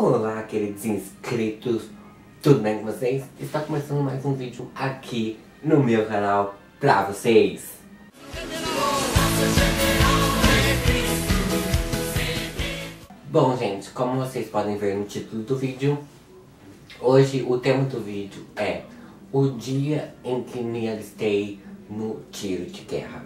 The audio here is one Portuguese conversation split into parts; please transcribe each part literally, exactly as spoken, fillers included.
Olá, queridos inscritos, tudo bem com vocês? Está começando mais um vídeo aqui no meu canal pra vocês. Bom, gente, como vocês podem ver no título do vídeo, hoje o tema do vídeo é o dia em que me alistei no tiro de guerra.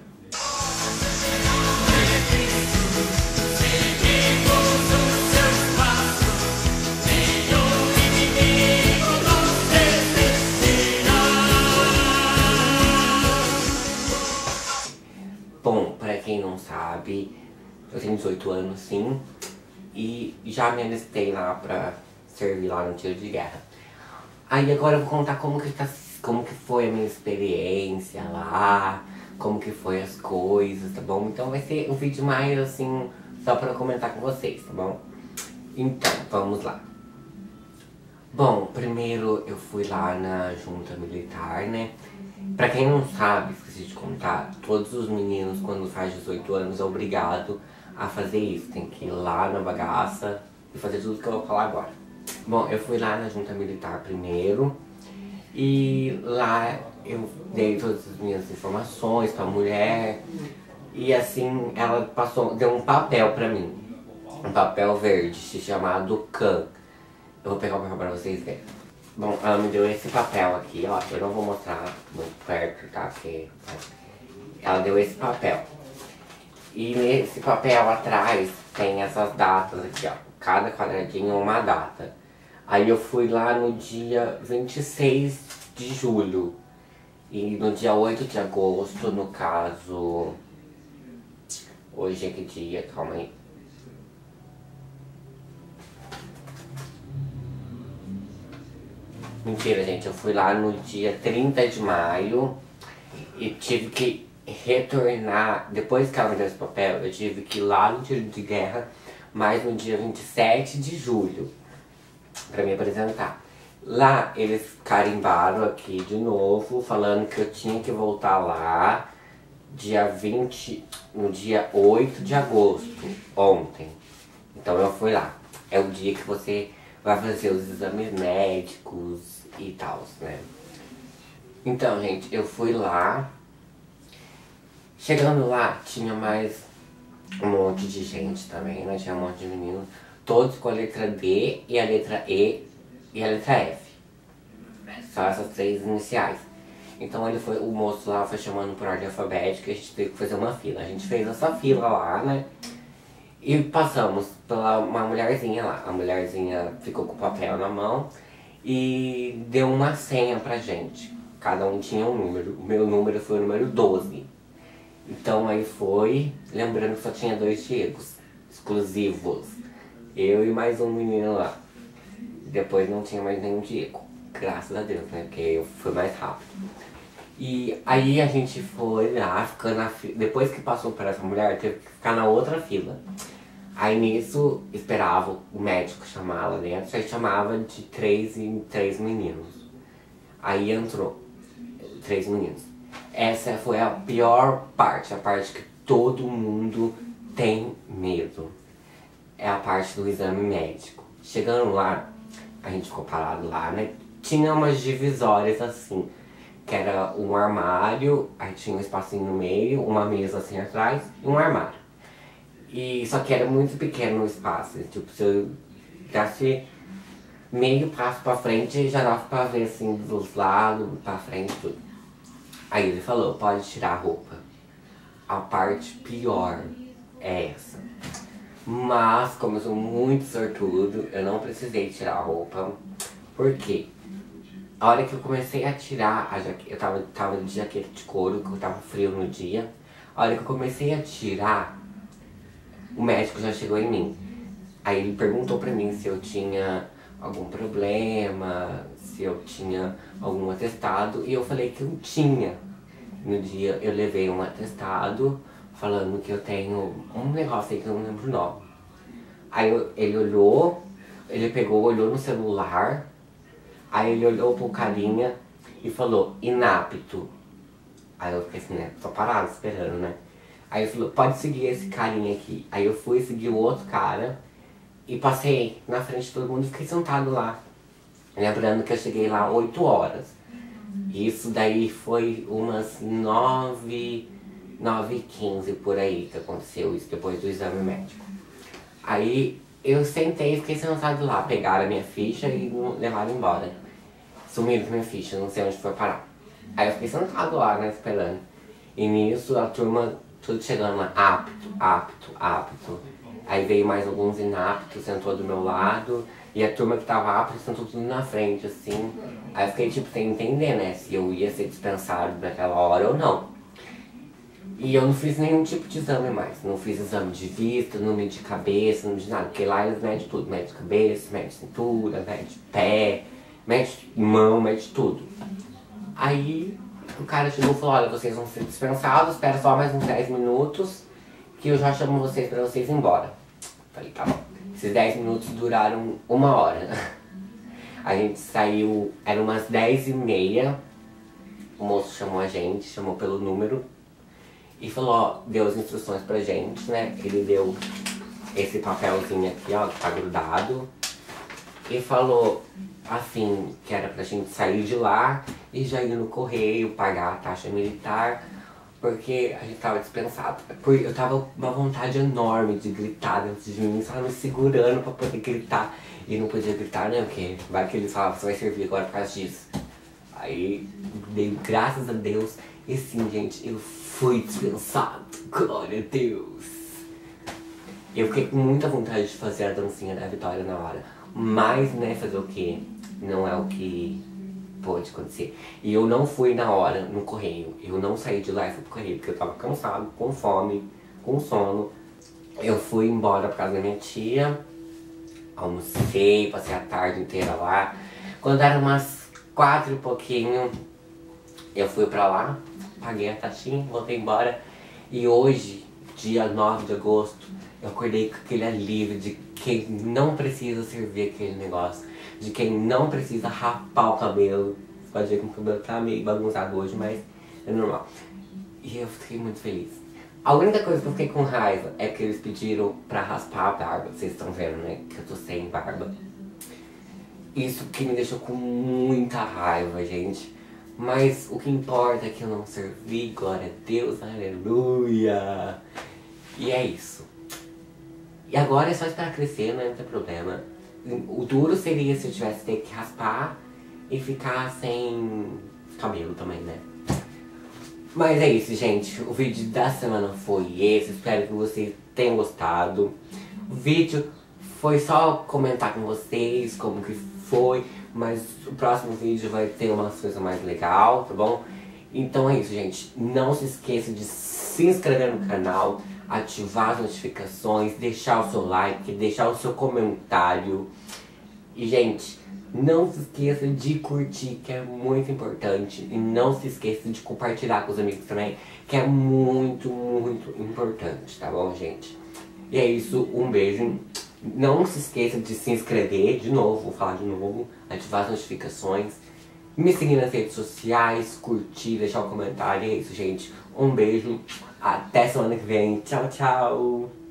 Bom, pra quem não sabe, eu tenho dezoito anos, sim, e já me alistei lá pra servir lá no tiro de guerra. Aí agora eu vou contar como que, tá, como que foi a minha experiência lá, como que foi as coisas, tá bom? Então vai ser um vídeo mais assim, só pra comentar com vocês, tá bom? Então, vamos lá. Bom, primeiro eu fui lá na junta militar, né? Pra quem não sabe, esqueci de contar, todos os meninos quando faz dezoito anos é obrigado a fazer isso. Tem que ir lá na bagaça e fazer tudo que eu vou falar agora. Bom, eu fui lá na junta militar primeiro e lá eu dei todas as minhas informações pra mulher e assim ela passou, deu um papel pra mim, um papel verde chamado C A M. Eu vou pegar o papel pra vocês verem. Bom, ela me deu esse papel aqui, ó, eu não vou mostrar muito perto, tá? Porque ela deu esse papel. E nesse papel atrás tem essas datas aqui, ó. Cada quadradinho uma data. Aí eu fui lá no dia vinte e seis de julho. E no dia oito de agosto, no caso... Hoje é que dia? Calma aí. Mentira, gente, eu fui lá no dia trinta de maio e tive que retornar. Depois que ela me deu esse papel, eu tive que ir lá no tiro de guerra, mas no dia vinte e sete de julho, pra me apresentar. Lá eles carimbaram aqui de novo, falando que eu tinha que voltar lá dia vinte, no dia oito de agosto, ontem. Então eu fui lá. É o dia que você vai fazer os exames médicos e tal, né? Então, gente, eu fui lá. Chegando lá, tinha mais um monte de gente também, né? Tinha um monte de meninos. Todos com a letra D e a letra E e a letra F. Só essas três iniciais. Então ele foi, o moço lá foi chamando por ordem alfabética e a gente teve que fazer uma fila. A gente fez essa fila lá, né? E passamos pela uma mulherzinha lá. A mulherzinha ficou com o papel na mão e deu uma senha pra gente. Cada um tinha um número. O meu número foi o número doze. Então aí foi... Lembrando que só tinha dois Diegos exclusivos. Eu e mais um menino lá. Depois não tinha mais nenhum Diego. Graças a Deus, né? Porque eu fui mais rápido. E aí a gente foi lá, ficando na fila. Depois que passou por essa mulher, teve que ficar na outra fila. Aí nisso, esperava o médico chamar lá dentro. Aí chamava de três em três meninos. Aí entrou três meninos. Essa foi a pior parte, a parte que todo mundo tem medo. É a parte do exame médico. Chegando lá, a gente ficou parado lá, né? Tinha umas divisórias assim, que era um armário, aí tinha um espacinho no meio, uma mesa assim atrás e um armário. E só que era muito pequeno o espaço, tipo, se eu desse meio passo pra frente, já dava pra ver assim, dos lados, pra frente, tudo. Aí ele falou, pode tirar a roupa. A parte pior é essa. Mas, como eu sou muito sortudo, eu não precisei tirar a roupa. Por quê? A hora que eu comecei a tirar a jaqueta, eu tava, tava de jaqueta de couro, que eu tava frio no dia. A hora que eu comecei a tirar, o médico já chegou em mim. Aí ele perguntou pra mim se eu tinha algum problema, se eu tinha algum atestado. E eu falei que eu tinha. No dia eu levei um atestado, falando que eu tenho um negócio aí que eu não lembro o nome. Aí eu, ele olhou, ele pegou, olhou no celular. Aí ele olhou pro carinha e falou, inapto. Aí eu fiquei assim, né, tô parado esperando, né? Aí ele falou, pode seguir esse carinha aqui. Aí eu fui seguir o outro cara. E passei na frente de todo mundo e fiquei sentado lá. Lembrando que eu cheguei lá oito horas. Isso daí foi umas nove, nove e quinze por aí que aconteceu isso, depois do exame médico. Aí eu sentei e fiquei sentado lá. Pegaram a minha ficha e levaram embora. Sumiram minha ficha, não sei onde foi parar. Aí eu fiquei sentado lá, né, esperando. E nisso a turma, tudo chegando lá, apto, apto, apto. Aí veio mais alguns inaptos, sentou do meu lado. E a turma que tava apta sentou tudo na frente, assim. Aí eu fiquei, tipo, sem entender, né, se eu ia ser dispensado naquela hora ou não. E eu não fiz nenhum tipo de exame mais. Não fiz exame de vista, não medi cabeça, não medi nada. Porque lá eles medem tudo. Mede cabeça, mede cintura, mede pé, mede mão, mede tudo. Aí o cara chegou e falou, olha, vocês vão ser dispensados, espera só mais uns dez minutos que eu já chamo vocês pra vocês ir embora. Falei, tá bom. Esses dez minutos duraram uma hora. A gente saiu, eram umas dez e meia. O moço chamou a gente, chamou pelo número. E falou, ó, deu as instruções pra gente, né? Ele deu esse papelzinho aqui, ó, que tá grudado. E falou, assim, que era pra gente sair de lá e já ir no correio, pagar a taxa militar. Porque a gente tava dispensado. Porque eu tava com uma vontade enorme de gritar dentro de mim. Eles estavam me segurando pra poder gritar. E não podia gritar, né? Porque vai que eles falavam, você vai servir agora por causa disso. Aí, dei graças a Deus. E sim, gente, eu fui dispensado. Glória a Deus. Eu fiquei com muita vontade de fazer a dancinha da vitória na hora. Mas, né, fazer o quê? Não é o que pode acontecer. E eu não fui na hora no correio. Eu não saí de lá e fui pro correio, porque eu tava cansado, com fome, com sono. Eu fui embora pra casa da minha tia. Almocei, passei a tarde inteira lá. Quando era umas quatro e pouquinho, eu fui pra lá, paguei a taxinha, voltei embora. E hoje, dia nove de agosto, eu acordei com aquele alívio de quem não precisa servir aquele negócio. De quem não precisa rapar o cabelo. Você pode ver que o cabelo tá meio bagunçado hoje, mas é normal. E eu fiquei muito feliz. A única coisa que eu fiquei com raiva é que eles pediram pra raspar a barba. Vocês estão vendo, né? Que eu tô sem barba. Isso que me deixou com muita raiva, gente. Mas o que importa é que eu não servi. Glória a Deus, aleluia. E é isso. E agora é só esperar crescer, né? Não tem problema. O duro seria se eu tivesse ter que raspar e ficar sem cabelo também, né? Mas é isso, gente. O vídeo da semana foi esse. Espero que vocês tenham gostado. O vídeo foi só comentar com vocês como que foi. Mas o próximo vídeo vai ter uma coisa mais legal, tá bom? Então é isso, gente. Não se esqueça de se inscrever no canal, ativar as notificações, deixar o seu like, deixar o seu comentário. E, gente, não se esqueça de curtir, que é muito importante. E não se esqueça de compartilhar com os amigos também, que é muito, muito importante, tá bom, gente? E é isso, um beijo. Não se esqueça de se inscrever, de novo, vou falar de novo, ativar as notificações, me seguir nas redes sociais, curtir, deixar um comentário. E é isso, gente. Um beijo. Até semana que vem. Tchau, tchau.